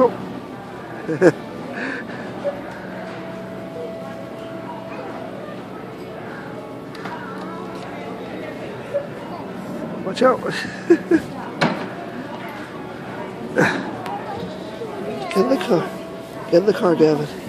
Oh. Watch out. Get in the car. Get in the car, Gavin.